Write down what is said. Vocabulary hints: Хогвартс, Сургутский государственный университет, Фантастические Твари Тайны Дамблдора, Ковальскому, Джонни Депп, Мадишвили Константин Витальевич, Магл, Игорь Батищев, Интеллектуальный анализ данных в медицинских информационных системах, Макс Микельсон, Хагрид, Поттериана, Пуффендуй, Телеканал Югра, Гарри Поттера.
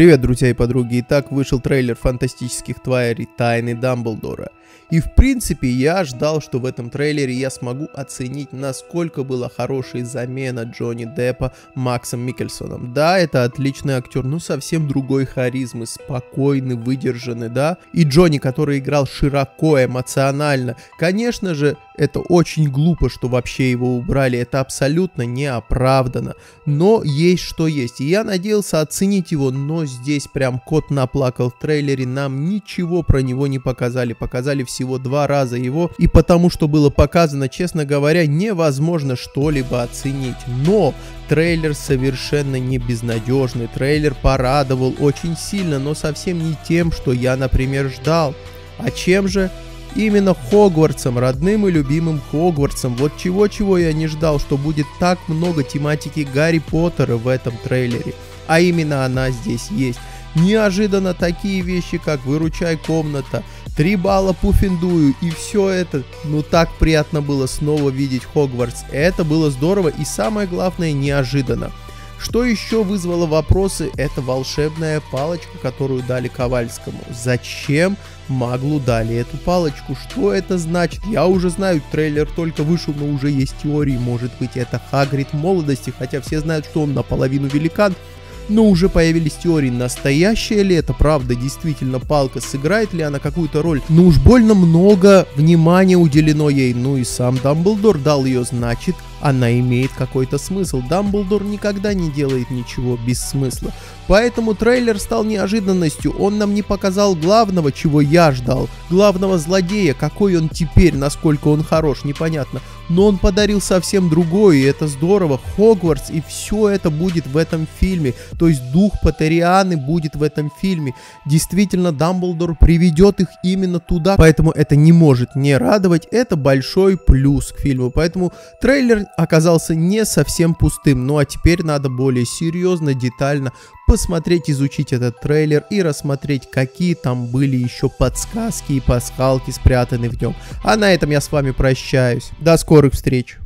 Привет, друзья и подруги! Итак, вышел трейлер «Фантастических тварей Тайны Дамблдора». И в принципе я ждал, что в этом трейлере я смогу оценить, насколько была хорошая замена Джонни Деппа Максом Микельсоном. Да, это отличный актер, но совсем другой харизмы, спокойный, выдержанный, да. И Джонни, который играл широко, эмоционально. Конечно же, это очень глупо, что вообще его убрали, это абсолютно неоправданно. Но есть что есть, и я надеялся оценить его, но здесь прям кот наплакал в трейлере, нам ничего про него не показали, показали всего 2 раза его, и потому что было показано, честно говоря, невозможно что-либо оценить. Но трейлер совершенно не безнадежный, трейлер порадовал очень сильно, но совсем не тем, что я, например, ждал. А чем же? Именно Хогвартсом, родным и любимым Хогвартсом. Вот чего-чего я не ждал, что будет так много тематики Гарри Поттера в этом трейлере. А именно она здесь есть. Неожиданно такие вещи, как «Выручай, комната», 3 балла Пуффендую и все это. Ну так приятно было снова видеть Хогвартс. Это было здорово и самое главное неожиданно. Что еще вызвало вопросы, это волшебная палочка, которую дали Ковальскому. Зачем Маглу дали эту палочку? Что это значит? Я уже знаю, трейлер только вышел, но уже есть теории. Может быть, это Хагрид молодости, хотя все знают, что он наполовину великан. Но уже появились теории, настоящая ли это правда, действительно палка, сыграет ли она какую-то роль. Ну уж больно много внимания уделено ей, ну и сам Дамблдор дал ее, значит, она имеет какой-то смысл. Дамблдор никогда не делает ничего без смысла. Поэтому трейлер стал неожиданностью, он нам не показал главного, чего я ждал, главного злодея, какой он теперь, насколько он хорош, непонятно. Но он подарил совсем другое, и это здорово. Хогвартс, и все это будет в этом фильме. То есть дух Поттерианы будет в этом фильме. Действительно, Дамблдор приведет их именно туда. Поэтому это не может не радовать. Это большой плюс к фильму. Поэтому трейлер оказался не совсем пустым. Ну а теперь надо более серьезно, детально посмотреть, изучить этот трейлер и рассмотреть, какие там были еще подсказки и пасхалки спрятаны в нем. А на этом я с вами прощаюсь. До скорых встреч!